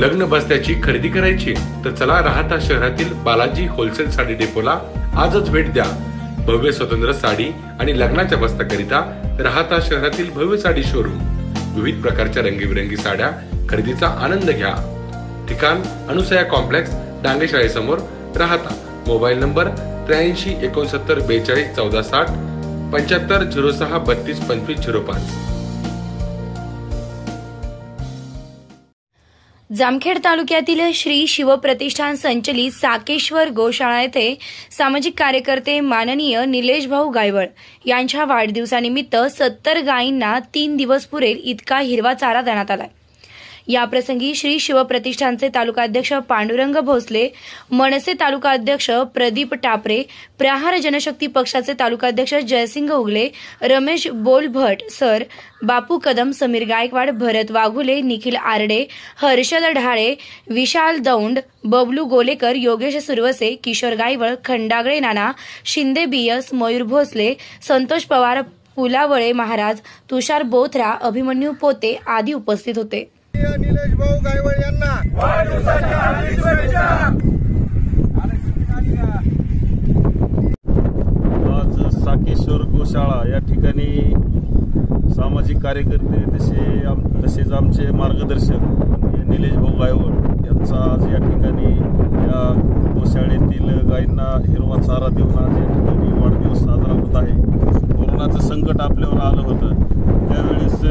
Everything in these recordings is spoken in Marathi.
लग्न बस्त्याची खरेदी करायची तर चला राहता शहरातील बालाजी होलसेल साडी डेपोला आजच भेट द्या. भव्य स्वतंत्र साडी आणि लग्नाच्या बस्त्याकरिता राहता शहरातील भव्य साडी शोरूम. विविध प्रकारच्या रंगीबिरंगी साड्या खरेदीचा आनंद घ्या. ठिकाण अनुसया कॉम्प्लेक्स डांगेश्वरी समोर राहता. Mobile number 8369 42 14 60 7506 32 25 05. जामखेड तालुक्यातील श्री शिव प्रतिष्ठान संचलित साकेश्वर गोशाळा येथे सामाजिक कार्यकर्ते माननीय निलेश भाऊ गायवळ यांच्या वाढदिवसानिमित्त 70 गायींना 3 दिवस पुरेल इतका हिरवा चारा देण्यात आला. याप्रसंगी श्री शिव प्रतिष्ठानचे तालुकाध्यक्ष पांडुरंग भोसले, मनसे तालुकाध्यक्ष प्रदीप टापरे, प्रहार जनशक्ती पक्षाचे तालुकाध्यक्ष जयसिंह उगले, रमेश बोलभट सर, बापू कदम, समीर गायकवाड, भरत वाघुले, निखिल आरडे, हर्षल ढाळे, विशाल दौंड, बबलू गोलेकर, योगेश सुरवसे, किशोर गायवळ, खंडागळे नाना, शिंदे बीएस, मयूर भोसले, संतोष पवार, पुलावळे महाराज, तुषार बोथरा, अभिमन्यू पोते आदी उपस्थित होते. निलेश भाऊ गायवळ यांना वाढदिवसाच्या हार्दिक शुभेच्छा. आज साकेश्वर गोशाळा या ठिकाणी सामाजिक कार्यकर्ते तसेच आमचे मार्गदर्शक निलेश भाऊ गायवळ यांचा आज या ठिकाणी या गोशाळेतील गायींना हिरवा चारा देऊन आज या ठिकाणी वाढदिवस साजरा होत आहे. कोरोनाचं संकट आपल्यावर आलं होतं त्यावेळेस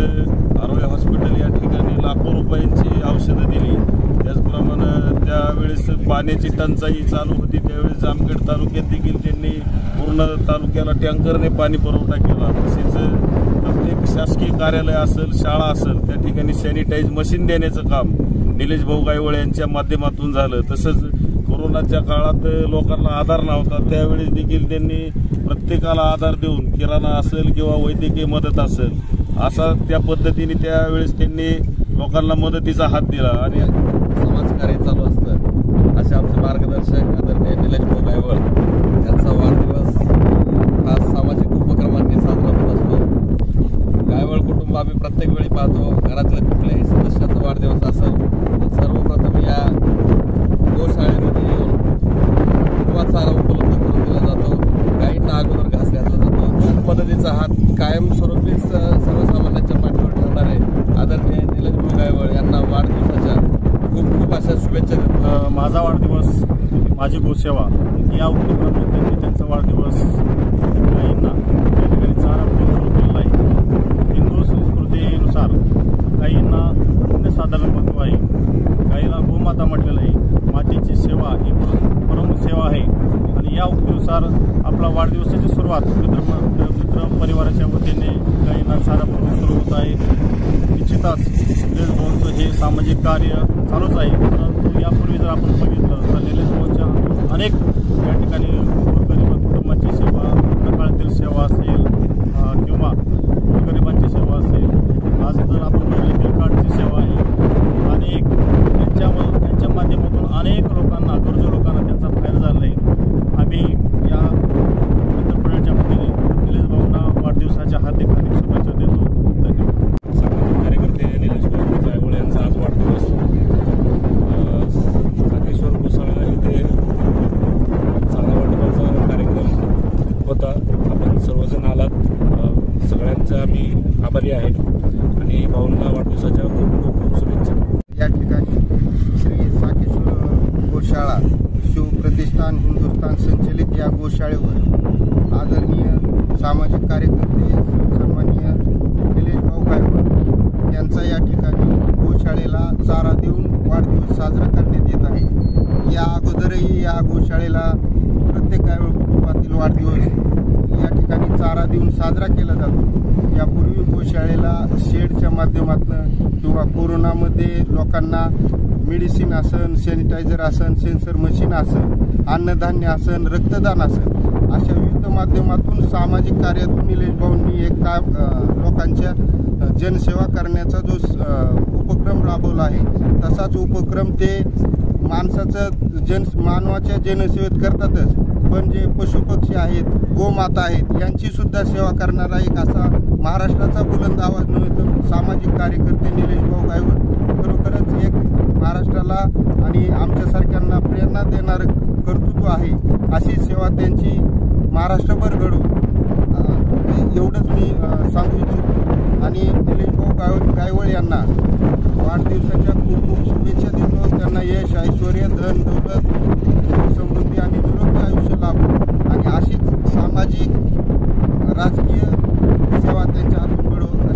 आरोग्य हॉस्पिटल या ठिकाणी लाखो रुपयांची औषधं दिली. त्याचप्रमाणे त्यावेळेस पाण्याची टंचाई चालू होती त्यावेळेस जामखेड तालुक्यात देखील त्यांनी पूर्ण तालुक्याला टँकरने पाणी पुरवठा केला. तसेच प्रत्येक शासकीय कार्यालय असेल, शाळा असेल त्या ठिकाणी सॅनिटाईज मशीन देण्याचं काम निलेश भाऊ गायवळ यांच्या माध्यमातून झालं. तसंच कोरोनाच्या काळात लोकांना आधार नव्हता त्यावेळेस देखील त्यांनी प्रत्येकाला आधार देऊन किराणा असेल किंवा वैद्यकीय मदत असेल असा त्या पद्धतीने त्यावेळेस त्यांनी लोकांना मदतीचा हात दिला. आणि समाजकार्य चालू असतं असे आमचे मार्गदर्शक आदरणीय निलेश भाऊ गायवळ यांचा वाढदिवस खास सामाजिक उपक्रमांनी साजरा होत असतो. गायवळ कुटुंब आम्ही प्रत्येक वेळी पाहतो. घरातल्या कुठल्याही सदस्याचा वाढदिवस असेल तर सर्वप्रथम या गोशाळेमध्ये येऊन हिरवा चारा उपलब्ध करून दिला जातो. गायींना अगोदर घास घातला जातो. मदतीचा हात कायमस्वरूपी सर्वसामान्यांच्या पाठीवर ठेवणारे आदरणीय निलेश भाऊ गायवळ यांना वाढदिवसाच्या खूप खूप अशा शुभेच्छा. माझा वाढदिवस माझी गोसेवा या उपक्रमामध्ये मी त्यांचा वाढदिवस गायींना या ठिकाणी चारा सुरू केलेला आहे. हिंदू संस्कृतीनुसार गायींना पुण्यसाधारण महत्त्व आहे. गायीला गोमाता म्हटलेलं आहे. मातेची सेवा ही प्रमुख सेवा आहे आणि या उपक्रमानुसार आपला वाढदिवसाची सुरुवात मित्र परिवाराच्या वतीने गायींना चारा पुरवठा सुरू होत आहे. निश्चितच निलेश भाऊंचं हे सामाजिक कार्य चालूच आहे. परंतु यापूर्वी जर आपण बघितलं तर निलेश भाऊंच्या अनेक या ठिकाणी गोरगरीब कुटुंबांची सेवा, सकाळतील सेवा असेल किंवा गोरगरिबांची सेवा असेल, आज जर आपण बघितलं तर कार्डची सेवा आहे. अनेक त्यांच्या माध्यमातून अनेक लोकांना गरजू लोकांना त्यांचा फायदा झाला आहे. आम्ही या मित्रपणाच्या वतीने निलेश भाऊंना वाढदिवसाच्या हार्दिक हार्दिक शुभेच्छा देतो. धन्यवाद. सामाजिक कार्यकर्ते निलेश भाऊ गायवळ यांचा आज वाढदिवस साकेश्वर गोशाळा येथे चारा वाटपाचा कार्यक्रम होता. आपण सर्वजण आलात, सगळ्यांचा आम्ही आभारी आहे आणि भाऊंना वाढदिवसाच्या खूप खूप खूप शुभेच्छा. या ठिकाणी श्री साकेश्वर गोशाळा शिवप्रतिष्ठान हिंदुस्थान संचलित या गोशाळेवर आदरणीय सामाजिक कार्यकर्ते सन्माननीय निलेश भाऊ गायवळ यांचा या ठिकाणी गोशाळेला चारा देऊन वाढदिवस साजरा करण्यात येत आहे. या अगोदरही या गोशाळेला प्रत्येक गायवळ कुटुंबातील वाढदिवस या ठिकाणी चारा देऊन साजरा केला जातो. यापूर्वी गोशाळेला शेडच्या माध्यमातून किंवा कोरोनामध्ये लोकांना मेडिसिन आसन, सॅनिटायझर आसन, सेन्सर मशीन आसन, अन्नधान्य आसन, रक्तदान आसन अशा विविध माध्यमातून सामाजिक कार्यातून निलेश भाऊंनी एक लोकांच्या जनसेवा करण्याचा जो उपक्रम राबवला आहे तसाच उपक्रम ते माणसाचं मानवाच्या जनसेवेत करतातच पण जे पशुपक्षी आहेत, गोमाता आहेत यांचीसुद्धा सेवा करणारा एक असा महाराष्ट्राचा बुलंद आवाज नव्हे तर सामाजिक कार्यकर्ते निलेश भाऊ गायवळ खरोखरच एक महाराष्ट्राला महत्व आहे, अशी सेवा त्यांची महाराष्ट्रभर घडू एवढंच मी सांगू इच्छितो. आणि निलेश भाऊ गायवळ यांना वाढदिवसाच्या खूप खूप शुभेच्छा देतो. त्यांना यश, ऐश्वर्य, धन, दौलत,